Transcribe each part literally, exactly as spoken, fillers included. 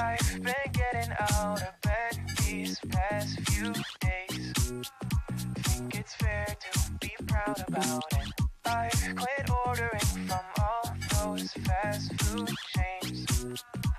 I've been getting out of bed these past few days. Think it's fair to be proud about it. I've quit ordering from all those fast food chains.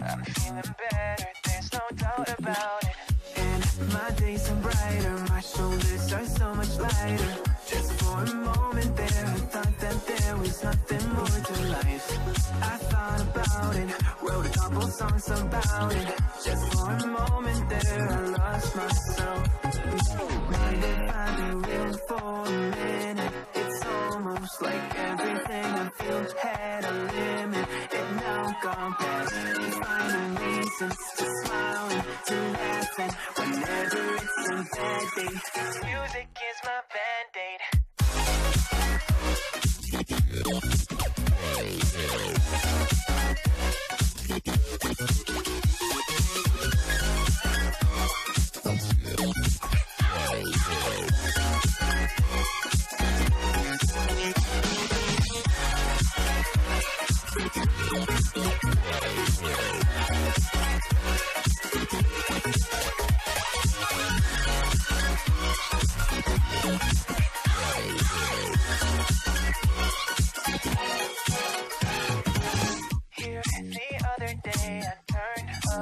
I'm feeling better, there's no doubt about it. And my days are brighter, my shoulders are so much lighter. Just for a moment there, I thought that there was nothing more to life. I thought about it, wrote a couple songs about it. Just for a moment there, I lost myself. Mind if I do it for a minute? It's almost like everything I feel had a limit. It now gone past. You find a reason to smile and to laugh at whenever it's a bad day. Music is my band-aid.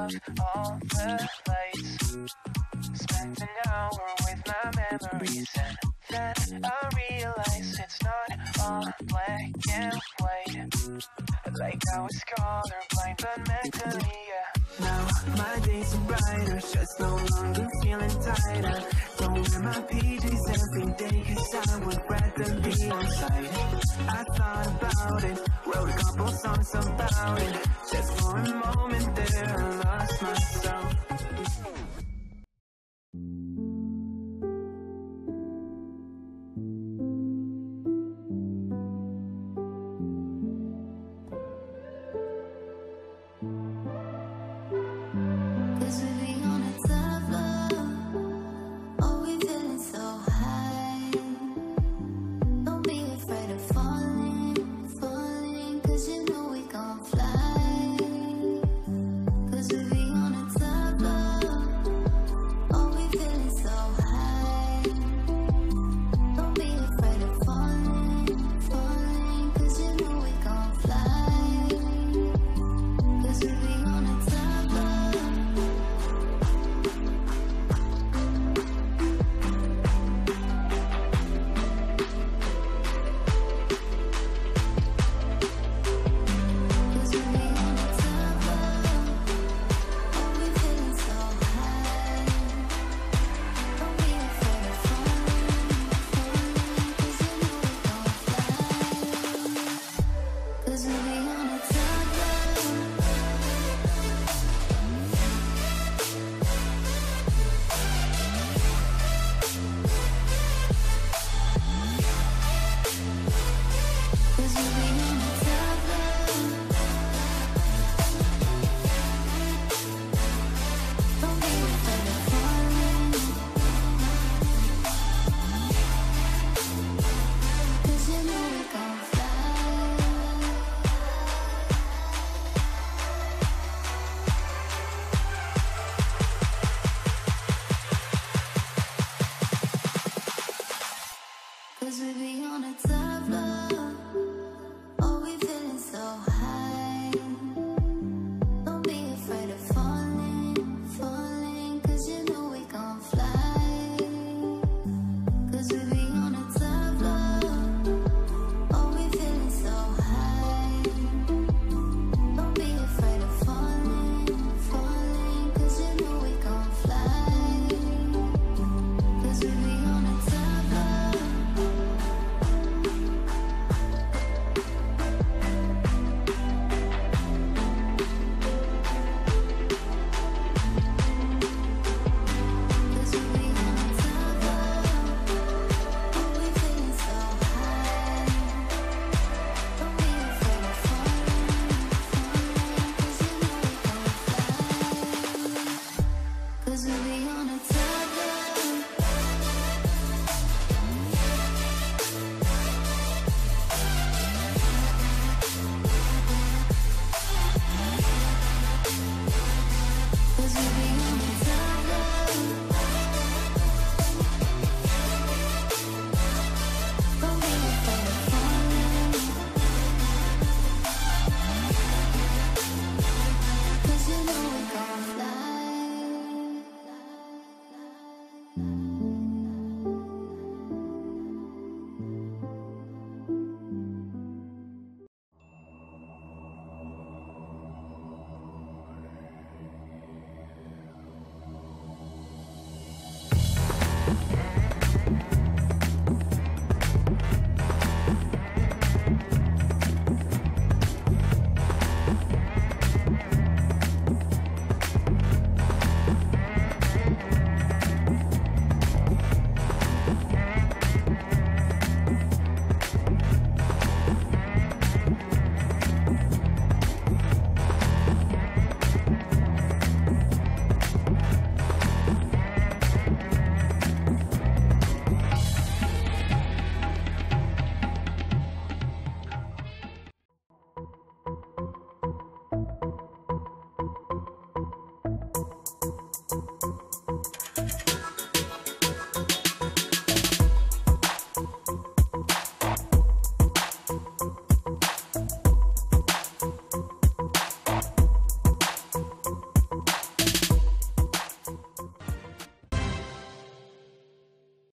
All the lights. Spent an hour with my memories, and then I realized it's not all black and white. Like I was colorblind, but mentally, yeah. Now my days are brighter, just no longer feeling tighter. Don't wear my P Js every day, 'cause I would rather be on site. I thought about it, wrote a couple songs about it.